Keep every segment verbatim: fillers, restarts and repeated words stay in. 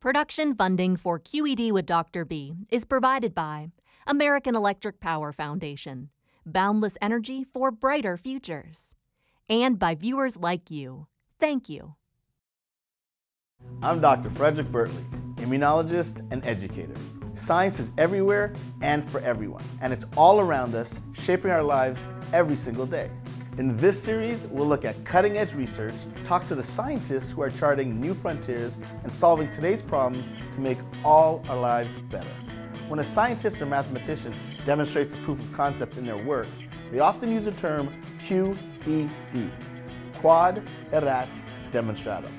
Production funding for Q E D with Doctor B is provided by American Electric Power Foundation, boundless energy for brighter futures, and by viewers like you. Thank you. I'm Doctor Frederick Bertley, immunologist and educator. Science is everywhere and for everyone, and it's all around us, shaping our lives every single day. In this series, we'll look at cutting-edge research, talk to the scientists who are charting new frontiers and solving today's problems to make all our lives better. When a scientist or mathematician demonstrates a proof of concept in their work, they often use the term Q E D, quod erat demonstratum.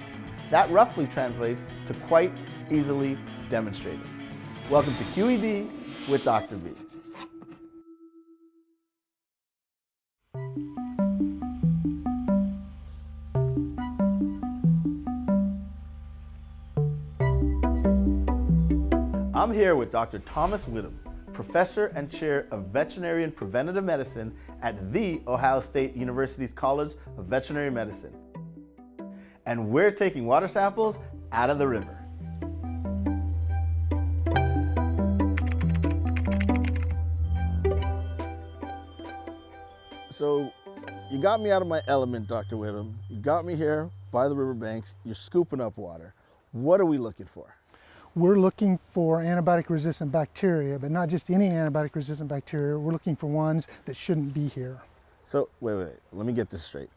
That roughly translates to quite easily demonstrated. Welcome to Q E D with Doctor B. I'm here with Doctor Thomas Wittum, professor and chair of veterinary and preventative medicine at The Ohio State University's College of Veterinary Medicine. And we're taking water samples out of the river. So you got me out of my element, Doctor Wittum. You got me here by the riverbanks. You're scooping up water. What are we looking for? We're looking for antibiotic-resistant bacteria, but not just any antibiotic-resistant bacteria. We're looking for ones that shouldn't be here. So wait, wait, wait. Let me get this straight.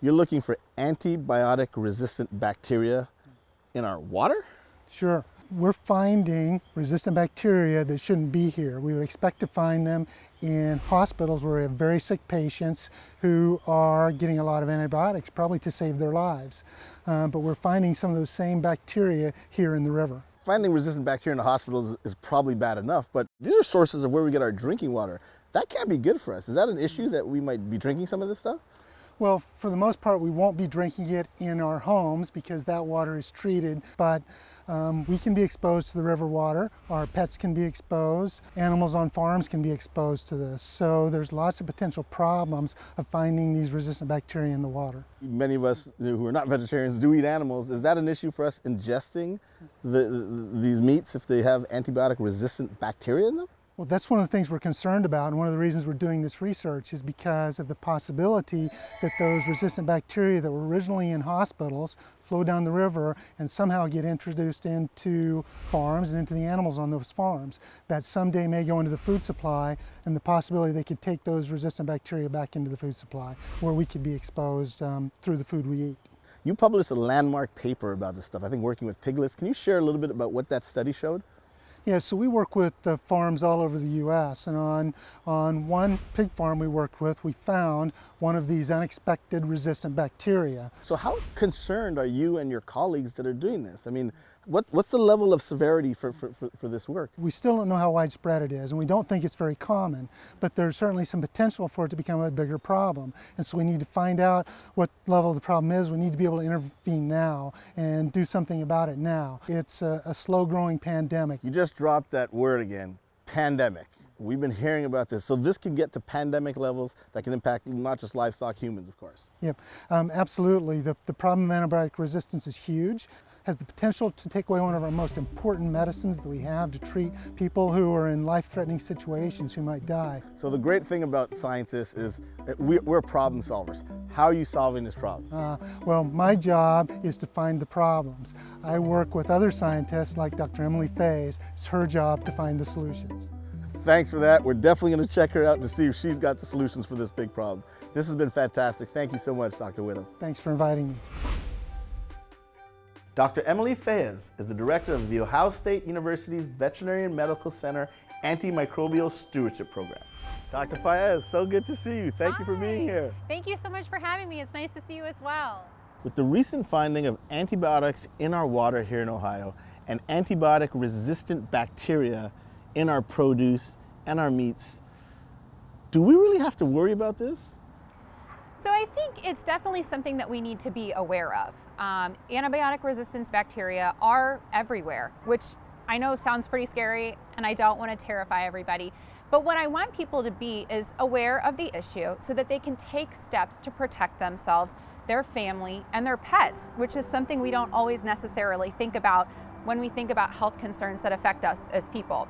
You're looking for antibiotic-resistant bacteria in our water? Sure. We're finding resistant bacteria that shouldn't be here. We would expect to find them in hospitals where we have very sick patients who are getting a lot of antibiotics, probably to save their lives. Um, but we're finding some of those same bacteria here in the river. Finding resistant bacteria in the hospitals is probably bad enough, but these are sources of where we get our drinking water. That can't be good for us. Is that an issue that we might be drinking some of this stuff? Well, for the most part, we won't be drinking it in our homes because that water is treated, but um, we can be exposed to the river water. Our pets can be exposed. Animals on farms can be exposed to this. So there's lots of potential problems of finding these resistant bacteria in the water. Many of us who are not vegetarians do eat animals. Is that an issue for us ingesting the, these meats if they have antibiotic-resistant bacteria in them? Well, that's one of the things we're concerned about, and one of the reasons we're doing this research is because of the possibility that those resistant bacteria that were originally in hospitals flow down the river and somehow get introduced into farms and into the animals on those farms, that someday may go into the food supply, and the possibility they could take those resistant bacteria back into the food supply where we could be exposed um, through the food we eat. You published a landmark paper about this stuff, I think working with piglets. Can you share a little bit about what that study showed? Yeah, so we work with the farms all over the U S and on, on one pig farm we worked with, we found one of these unexpected resistant bacteria. So how concerned are you and your colleagues that are doing this? I mean, what, what's the level of severity for, for, for, for this work? We still don't know how widespread it is, and we don't think it's very common, but there's certainly some potential for it to become a bigger problem. And so we need to find out what level the problem is. We need to be able to intervene now and do something about it now. It's a, a slow-growing pandemic. You just dropped that word again, pandemic. We've been hearing about this. So this can get to pandemic levels that can impact not just livestock, humans, of course. Yep, um, absolutely. The, the problem of antibiotic resistance is huge. Has the potential to take away one of our most important medicines that we have to treat people who are in life-threatening situations who might die. So the great thing about scientists is we're problem solvers. How are you solving this problem? Uh, well, my job is to find the problems. I work with other scientists like Doctor Emily Feyes. It's her job to find the solutions. Thanks for that. We're definitely going to check her out to see if she's got the solutions for this big problem. This has been fantastic. Thank you so much, Doctor Wittum. Thanks for inviting me. Doctor Emily Feyes is the director of The Ohio State University's Veterinary and Medical Center Antimicrobial Stewardship Program. Doctor Feyes, so good to see you. Thank Hi. you for being here. Thank you so much for having me. It's nice to see you as well. With the recent finding of antibiotics in our water here in Ohio and antibiotic-resistant bacteria in our produce and our meats, do we really have to worry about this? So I think it's definitely something that we need to be aware of. Um, antibiotic resistance bacteria are everywhere, which I know sounds pretty scary, and I don't want to terrify everybody. But what I want people to be is aware of the issue so that they can take steps to protect themselves, their family, and their pets, which is something we don't always necessarily think about when we think about health concerns that affect us as people.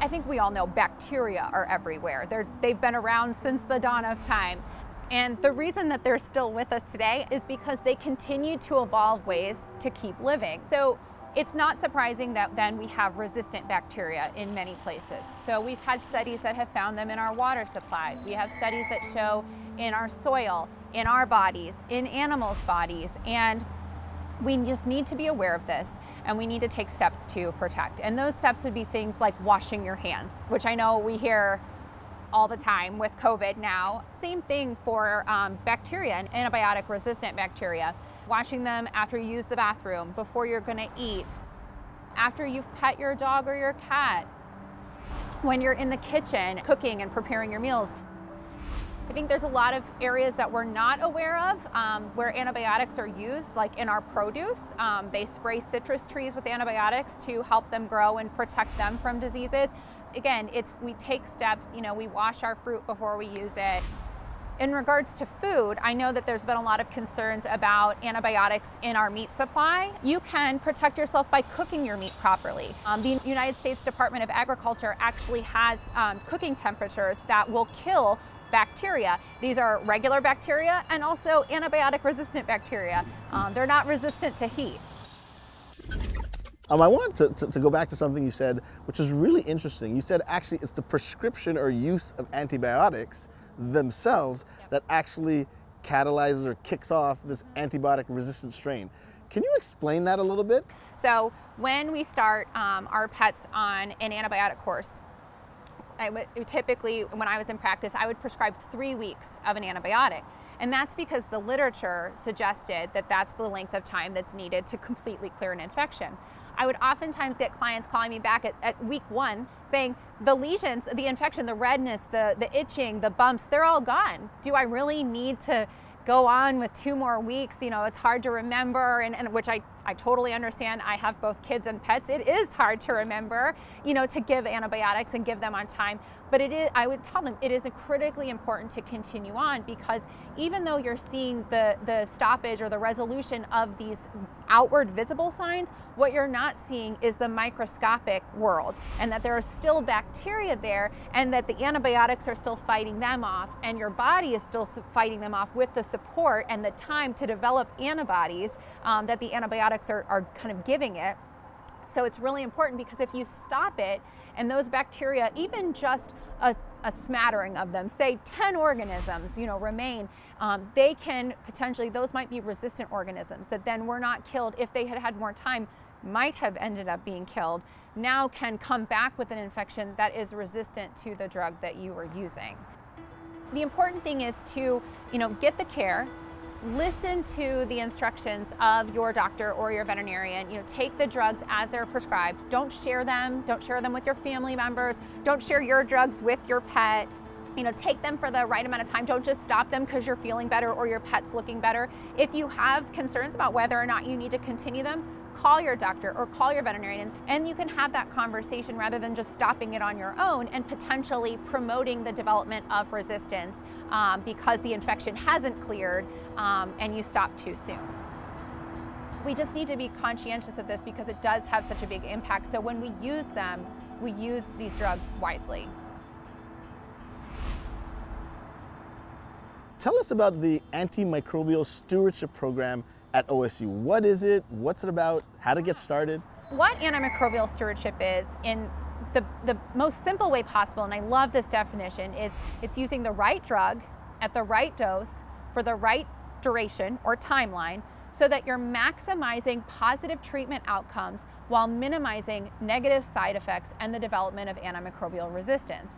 I think we all know bacteria are everywhere. They're, they've been around since the dawn of time. And the reason that they're still with us today is because they continue to evolve ways to keep living. So it's not surprising that then we have resistant bacteria in many places. So we've had studies that have found them in our water supply. We have studies that show in our soil, in our bodies, in animals' bodies, and we just need to be aware of this, and we need to take steps to protect. And those steps would be things like washing your hands, which I know we hear all the time with COVID now. Same thing for um, bacteria and antibiotic-resistant bacteria. Washing them after you use the bathroom, before you're gonna eat, after you've pet your dog or your cat, when you're in the kitchen cooking and preparing your meals. I think there's a lot of areas that we're not aware of um, where antibiotics are used, like in our produce. Um, they spray citrus trees with antibiotics to help them grow and protect them from diseases. Again, it's we take steps, you know, we wash our fruit before we use it. In regards to food, I know that there's been a lot of concerns about antibiotics in our meat supply. You can protect yourself by cooking your meat properly. Um, the United States Department of Agriculture actually has um, cooking temperatures that will kill bacteria. These are regular bacteria and also antibiotic-resistant bacteria. Um, they're not resistant to heat. Um, I want to, to, to go back to something you said, which is really interesting. You said actually it's the prescription or use of antibiotics themselves yep. that actually catalyzes or kicks off this antibiotic-resistant strain. Can you explain that a little bit? So when we start um, our pets on an antibiotic course, I would, typically when I was in practice, I would prescribe three weeks of an antibiotic. And that's because the literature suggested that that's the length of time that's needed to completely clear an infection. I would oftentimes get clients calling me back at, at week one saying, the lesions, the infection, the redness, the, the itching, the bumps, they're all gone. Do I really need to go on with two more weeks? You know, it's hard to remember, and, and which I, I totally understand. I have both kids and pets. It is hard to remember, you know, to give antibiotics and give them on time. But it is, I would tell them, it is critically important to continue on, because even though you're seeing the, the stoppage or the resolution of these outward visible signs, what you're not seeing is the microscopic world, and that there are still bacteria there, and that the antibiotics are still fighting them off, and your body is still fighting them off with the support and the time to develop antibodies um, that the antibiotics are, are kind of giving it. So it's really important, because if you stop it and those bacteria, even just a, a smattering of them, say ten organisms, you know, remain, um, they can potentially, those might be resistant organisms that then were not killed if they had had more time, might have ended up being killed, now can come back with an infection that is resistant to the drug that you were using. The important thing is to, you know, get the care, listen to the instructions of your doctor or your veterinarian. You know, take the drugs as they're prescribed. Don't share them. Don't share them with your family members. Don't share your drugs with your pet. You know, take them for the right amount of time. Don't just stop them because you're feeling better or your pet's looking better. If you have concerns about whether or not you need to continue them, call your doctor or call your veterinarian, and you can have that conversation rather than just stopping it on your own and potentially promoting the development of resistance um, because the infection hasn't cleared um, and you stop too soon. We just need to be conscientious of this because it does have such a big impact. So when we use them, we use these drugs wisely. Tell us about the Antimicrobial Stewardship Program at O S U. What is it? What's it about? How to get started? What antimicrobial stewardship is, in the, the most simple way possible, and I love this definition, is it's using the right drug at the right dose for the right duration or timeline so that you're maximizing positive treatment outcomes while minimizing negative side effects and the development of antimicrobial resistance.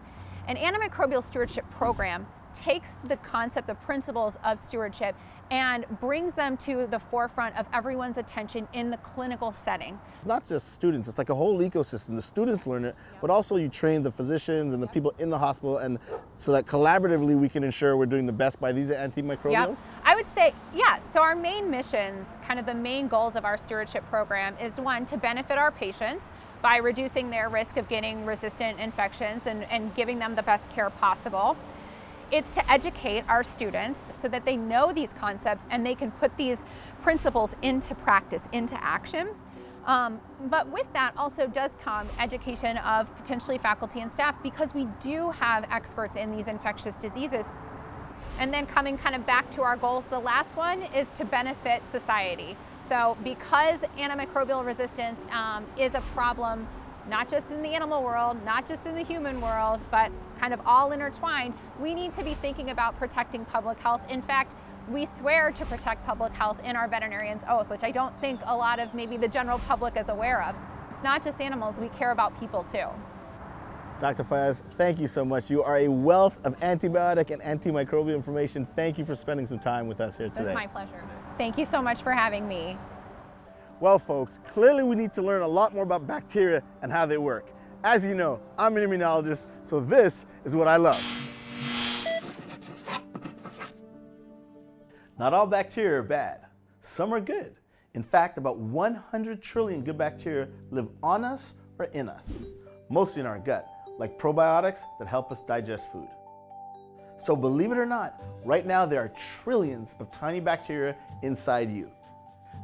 An antimicrobial stewardship program takes the concept, the principles of stewardship, and brings them to the forefront of everyone's attention in the clinical setting. It's not just students, it's like a whole ecosystem. The students learn it, yep. but also you train the physicians and the yep. people in the hospital, and so that collaboratively we can ensure we're doing the best by these antimicrobials? Yep. I would say, yeah, so our main missions, kind of the main goals of our stewardship program is, one, to benefit our patients by reducing their risk of getting resistant infections and, and giving them the best care possible. It's to educate our students so that they know these concepts and they can put these principles into practice, into action. Um, but with that also does come education of potentially faculty and staff, because we do have experts in these infectious diseases. And then coming kind of back to our goals, the last one is to benefit society. So because antimicrobial resistance um, is a problem, not just in the animal world, not just in the human world, but kind of all intertwined, we need to be thinking about protecting public health. In fact, we swear to protect public health in our veterinarian's oath, which I don't think a lot of maybe the general public is aware of. It's not just animals, we care about people too. Doctor Feyes, thank you so much. You are a wealth of antibiotic and antimicrobial information. Thank you for spending some time with us here today. It's my pleasure. Thank you so much for having me. Well, folks, clearly we need to learn a lot more about bacteria and how they work. As you know, I'm an immunologist, so this is what I love. Not all bacteria are bad. Some are good. In fact, about one hundred trillion good bacteria live on us or in us, mostly in our gut, like probiotics that help us digest food. So believe it or not, right now there are trillions of tiny bacteria inside you.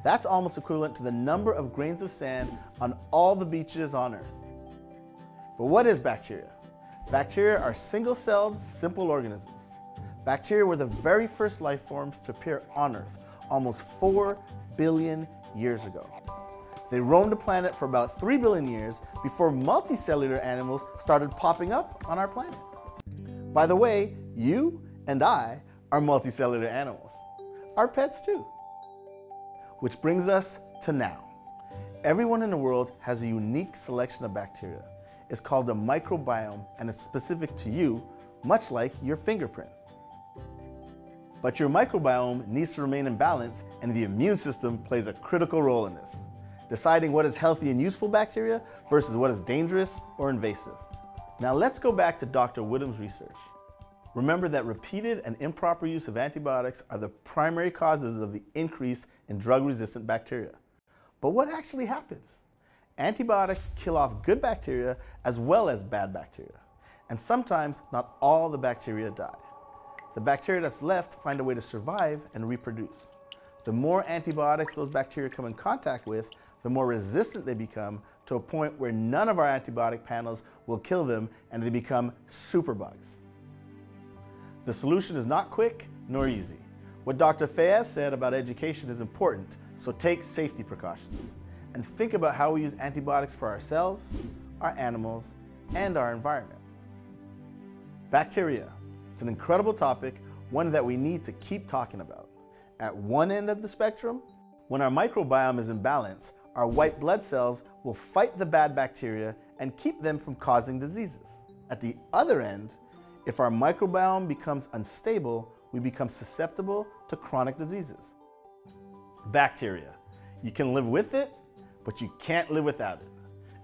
That's almost equivalent to the number of grains of sand on all the beaches on Earth. But what is bacteria? Bacteria are single-celled, simple organisms. Bacteria were the very first life forms to appear on Earth almost four billion years ago. They roamed the planet for about three billion years before multicellular animals started popping up on our planet. By the way, you and I are multicellular animals. Our pets too. Which brings us to now. Everyone in the world has a unique selection of bacteria. It's called a microbiome, and it's specific to you, much like your fingerprint. But your microbiome needs to remain in balance, and the immune system plays a critical role in this, deciding what is healthy and useful bacteria versus what is dangerous or invasive. Now let's go back to Doctor Wittum's research. Remember that repeated and improper use of antibiotics are the primary causes of the increase in drug-resistant bacteria. But what actually happens? Antibiotics kill off good bacteria as well as bad bacteria. And sometimes not all the bacteria die. The bacteria that's left find a way to survive and reproduce. The more antibiotics those bacteria come in contact with, the more resistant they become, to a point where none of our antibiotic panels will kill them and they become superbugs. The solution is not quick nor easy. What Doctor Feyes said about education is important, so take safety precautions and think about how we use antibiotics for ourselves, our animals, and our environment. Bacteria, it's an incredible topic, one that we need to keep talking about. At one end of the spectrum, when our microbiome is in balance, our white blood cells will fight the bad bacteria and keep them from causing diseases. At the other end, if our microbiome becomes unstable, we become susceptible to chronic diseases. Bacteria. You can live with it, but you can't live without it.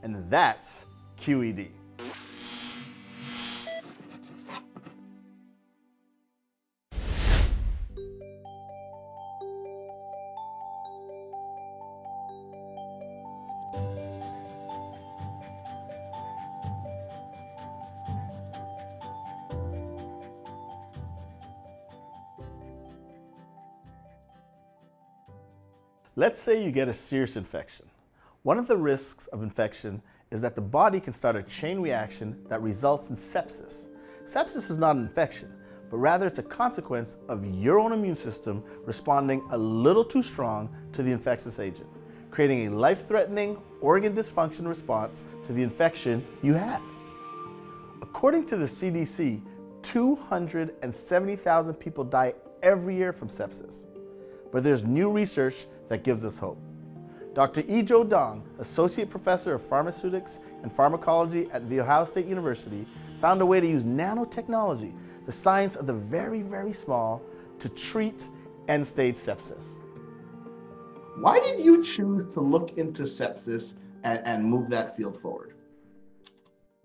And that's Q E D. Let's say you get a serious infection. One of the risks of infection is that the body can start a chain reaction that results in sepsis. Sepsis is not an infection, but rather it's a consequence of your own immune system responding a little too strong to the infectious agent, creating a life-threatening organ dysfunction response to the infection you had. According to the C D C, two hundred seventy thousand people die every year from sepsis. But there's new research that gives us hope. Doctor Yizhou Dong, Associate Professor of Pharmaceutics and Pharmacology at The Ohio State University, found a way to use nanotechnology, the science of the very, very small, to treat end-stage sepsis. Why did you choose to look into sepsis and, and move that field forward?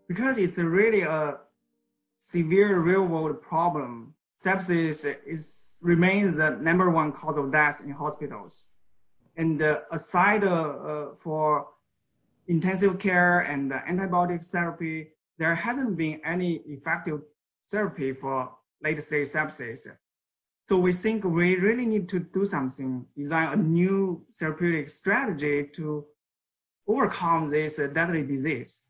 Because it's a really a severe real-world problem. Sepsis is, remains the number one cause of death in hospitals. And uh, aside uh, uh, for intensive care and uh, antibiotic therapy, there hasn't been any effective therapy for late-stage sepsis. So we think we really need to do something, design a new therapeutic strategy to overcome this deadly disease.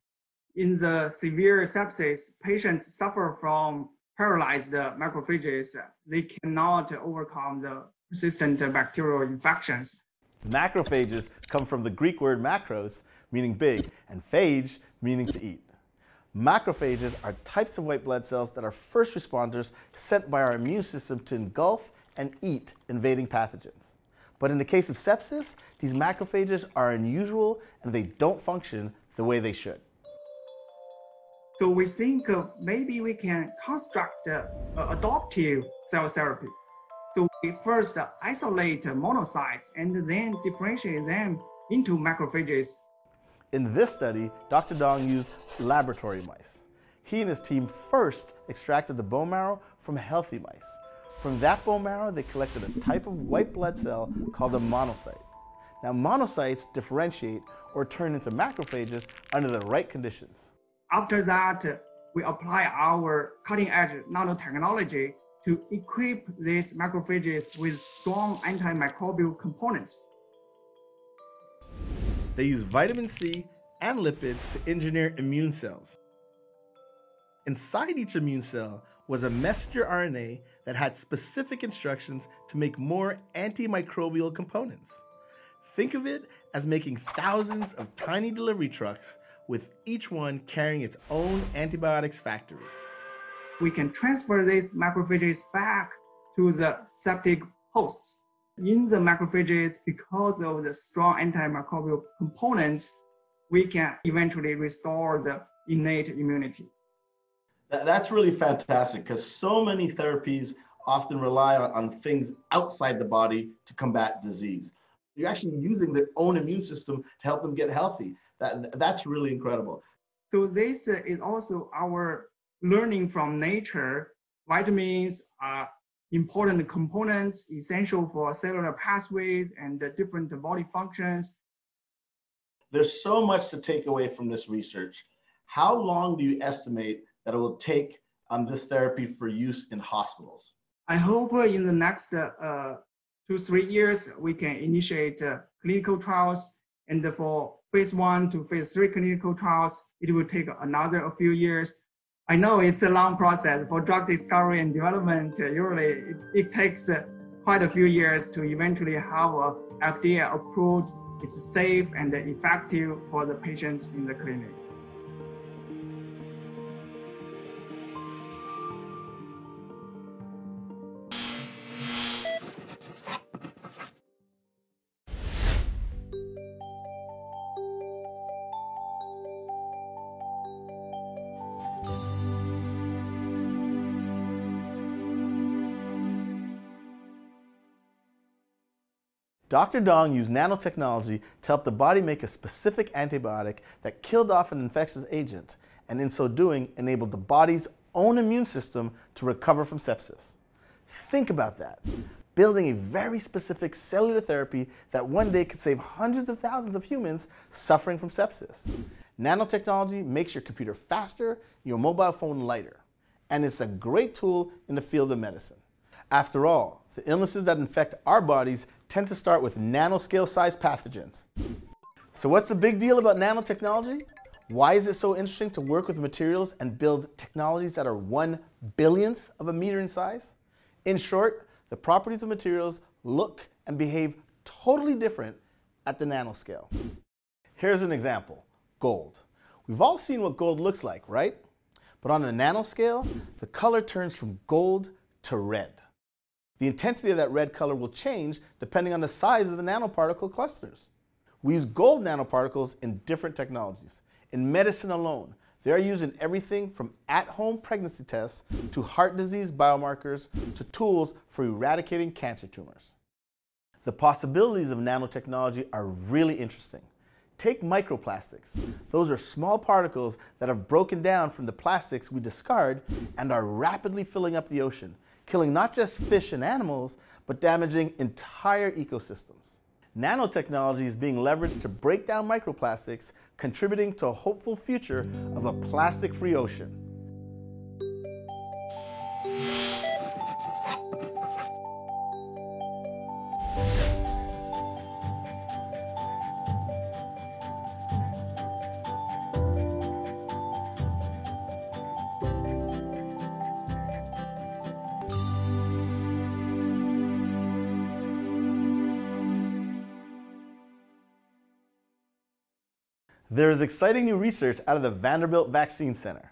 In the severe sepsis, patients suffer from paralyzed macrophages. They cannot overcome the persistent bacterial infections. Macrophages come from the Greek word macros, meaning big, and phage, meaning to eat. Macrophages are types of white blood cells that are first responders sent by our immune system to engulf and eat invading pathogens. But in the case of sepsis, these macrophages are unusual and they don't function the way they should. So we think uh, maybe we can construct uh, adaptive cell therapy. So we first isolate monocytes and then differentiate them into macrophages. In this study, Doctor Dong used laboratory mice. He and his team first extracted the bone marrow from healthy mice. From that bone marrow, they collected a type of white blood cell called a monocyte. Now, monocytes differentiate or turn into macrophages under the right conditions. After that, we apply our cutting-edge nanotechnology to equip these macrophages with strong antimicrobial components. They use vitamin C and lipids to engineer immune cells. Inside each immune cell was a messenger R N A that had specific instructions to make more antimicrobial components. Think of it as making thousands of tiny delivery trucks, with each one carrying its own antibiotics factory. We can transfer these macrophages back to the septic hosts. In the macrophages, because of the strong antimicrobial components, we can eventually restore the innate immunity. That's really fantastic, because so many therapies often rely on, on things outside the body to combat disease. You're actually using their own immune system to help them get healthy. That, that's really incredible. So this uh, is also our learning from nature. Vitamins are important components, essential for cellular pathways and uh, different body functions. There's so much to take away from this research. How long do you estimate that it will take um, this therapy for use in hospitals? I hope uh, in the next uh, uh, two, three years, we can initiate uh, clinical trials, and uh, for phase one to phase three clinical trials, it will take another a few years. I know it's a long process for drug discovery and development. Uh, usually it, it takes uh, quite a few years to eventually have uh, F D A approved. It's safe and effective for the patients in the clinic. Doctor Dong used nanotechnology to help the body make a specific antibiotic that killed off an infectious agent, and in so doing, enabled the body's own immune system to recover from sepsis. Think about that. Building a very specific cellular therapy that one day could save hundreds of thousands of humans suffering from sepsis. Nanotechnology makes your computer faster, your mobile phone lighter, and it's a great tool in the field of medicine. After all, the illnesses that infect our bodies tend to start with nanoscale-sized pathogens. So what's the big deal about nanotechnology? Why is it so interesting to work with materials and build technologies that are one billionth of a meter in size? In short, the properties of materials look and behave totally different at the nanoscale. Here's an example, gold. We've all seen what gold looks like, right? But on the nanoscale, the color turns from gold to red. The intensity of that red color will change depending on the size of the nanoparticle clusters. We use gold nanoparticles in different technologies. In medicine alone, they are used in everything from at-home pregnancy tests to heart disease biomarkers to tools for eradicating cancer tumors. The possibilities of nanotechnology are really interesting. Take microplastics. Those are small particles that have broken down from the plastics we discard and are rapidly filling up the ocean, killing not just fish and animals, but damaging entire ecosystems. Nanotechnology is being leveraged to break down microplastics, contributing to a hopeful future of a plastic-free ocean. There is exciting new research out of the Vanderbilt Vaccine Center.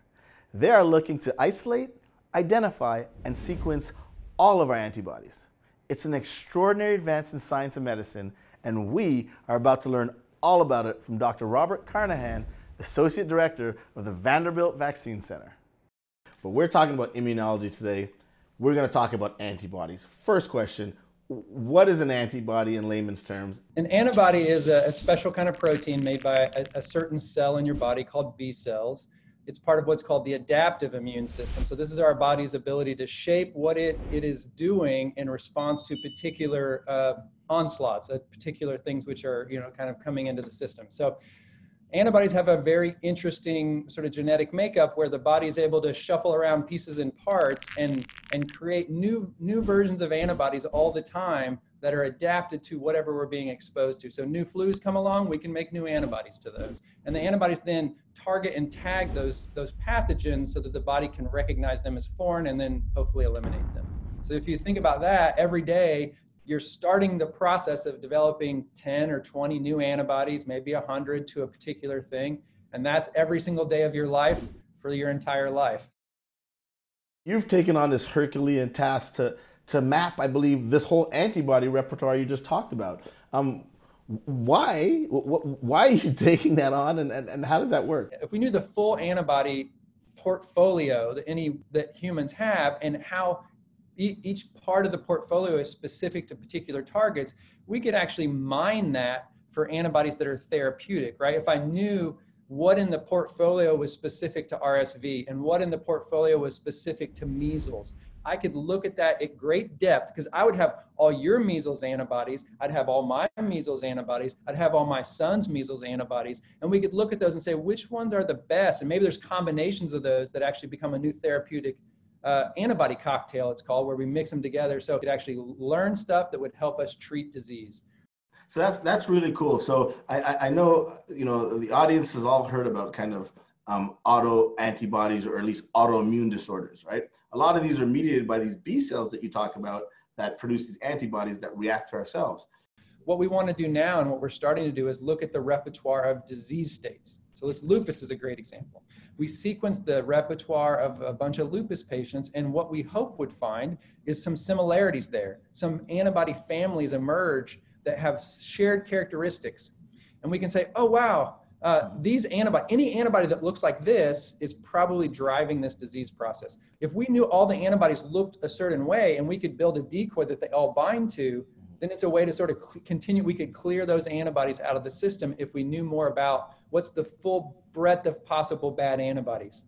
They are looking to isolate, identify, and sequence all of our antibodies. It's an extraordinary advance in science and medicine, and we are about to learn all about it from Doctor Robert Carnahan, Associate Director of the Vanderbilt Vaccine Center. But we're talking about immunology today. We're going to talk about antibodies. First question, what is an antibody in layman's terms? An antibody is a, a special kind of protein made by a, a certain cell in your body called B cells. It's part of what's called the adaptive immune system. So this is our body's ability to shape what it, it is doing in response to particular uh, onslaughts, uh, particular things which are, you know, kind of coming into the system. So antibodies have a very interesting sort of genetic makeup where the body is able to shuffle around pieces and parts and, and create new, new versions of antibodies all the time that are adapted to whatever we're being exposed to. So new flus come along, we can make new antibodies to those. And the antibodies then target and tag those, those pathogens so that the body can recognize them as foreign and then hopefully eliminate them. So if you think about that, every day, you're starting the process of developing ten or twenty new antibodies, maybe one hundred to a particular thing. And that's every single day of your life for your entire life. You've taken on this Herculean task to, to map, I believe, this whole antibody repertoire you just talked about. Um, why, why are you taking that on and, and, and how does that work? If we knew the full antibody portfolio that, any, that humans have and how each part of the portfolio is specific to particular targets, we could actually mine that for antibodies that are therapeutic, right? If I knew what in the portfolio was specific to R S V and what in the portfolio was specific to measles, I could look at that at great depth because I would have all your measles antibodies, I'd have all my measles antibodies, I'd have all my son's measles antibodies, and we could look at those and say which ones are the best, and maybe there's combinations of those that actually become a new therapeutic Uh, antibody cocktail, it's called, where we mix them together so we could actually learn stuff that would help us treat disease. So that's that's really cool. So I, I know, you know, the audience has all heard about kind of um, auto antibodies or at least autoimmune disorders, right? A lot of these are mediated by these B cells that you talk about that produce these antibodies that react to our cells. What we want to do now and what we're starting to do is look at the repertoire of disease states. So let's, lupus is a great example. We sequenced the repertoire of a bunch of lupus patients, and what we hope would find is some similarities there. Some antibody families emerge that have shared characteristics. And we can say, oh, wow, uh, these antibody, any antibody that looks like this is probably driving this disease process. If we knew all the antibodies looked a certain way and we could build a decoy that they all bind to, then it's a way to sort of continue. We could clear those antibodies out of the system if we knew more about what's the full breadth of possible bad antibodies.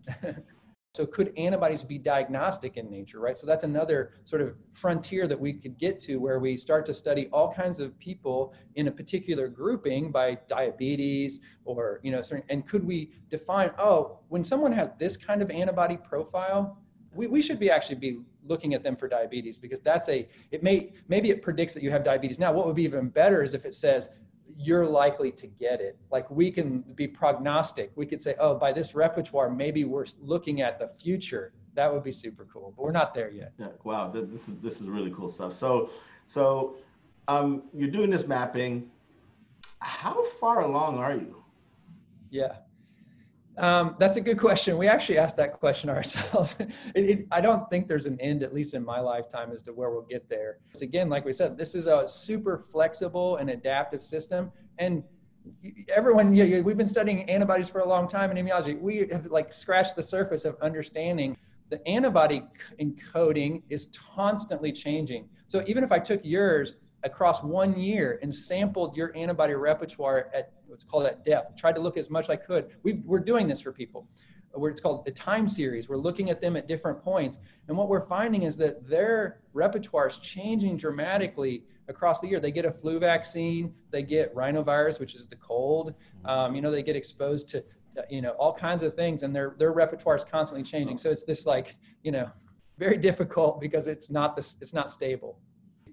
So could antibodies be diagnostic in nature, right? So that's another sort of frontier that we could get to where we start to study all kinds of people in a particular grouping by diabetes or, you know, certain, and could we define, oh, when someone has this kind of antibody profile, we, we should be actually be looking at them for diabetes because that's a, it may, maybe it predicts that you have diabetes. Now, what would be even better is if it says, you're likely to get it. Like we can be prognostic. We could say, oh, by this repertoire, maybe we're looking at the future. That would be super cool, but we're not there yet. Yeah, wow, this is, this is really cool stuff. So, so um, you're doing this mapping. How far along are you? Yeah. Um, that's a good question. We actually asked that question ourselves. it, it, I don't think there's an end, at least in my lifetime, as to where we'll get there. So again, like we said, this is a super flexible and adaptive system. And everyone, you, you, we've been studying antibodies for a long time in immunology. We have like scratched the surface of understanding the antibody encoding is constantly changing. So even if I took yours across one year and sampled your antibody repertoire at what's called at depth, tried to look as much as I could. We've, we're doing this for people. We're, it's called a time series. We're looking at them at different points. And what we're finding is that their repertoire is changing dramatically across the year. They get a flu vaccine, they get rhinovirus, which is the cold. Um, you know, they get exposed to, you know, all kinds of things and their, their repertoire is constantly changing. So it's this like, you know, very difficult because it's not this, it's not stable.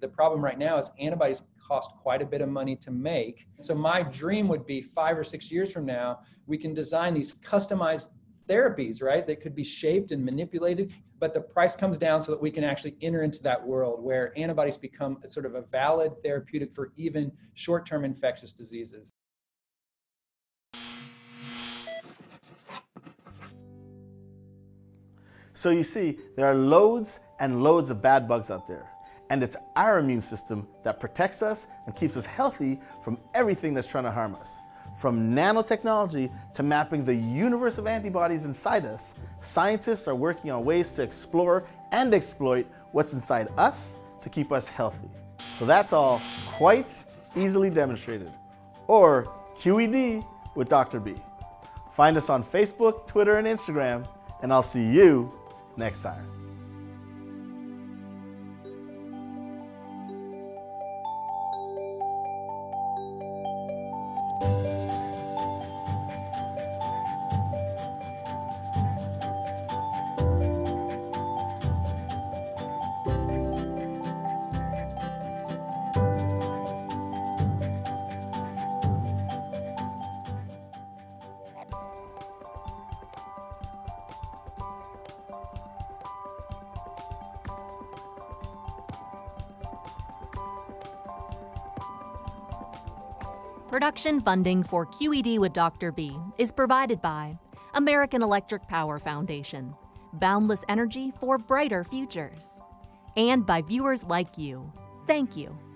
The problem right now is antibodies cost quite a bit of money to make. So my dream would be five or six years from now, we can design these customized therapies, right? That could be shaped and manipulated, but the price comes down so that we can actually enter into that world where antibodies become a sort of a valid therapeutic for even short-term infectious diseases. So you see, there are loads and loads of bad bugs out there. And it's our immune system that protects us and keeps us healthy from everything that's trying to harm us. From nanotechnology to mapping the universe of antibodies inside us, scientists are working on ways to explore and exploit what's inside us to keep us healthy. So that's all quite easily demonstrated, or Q E D with Doctor B. Find us on Facebook, Twitter, and Instagram, and I'll see you next time. Production funding for Q E D with Doctor B is provided by American Electric Power Foundation, boundless energy for brighter futures, and by viewers like you. Thank you.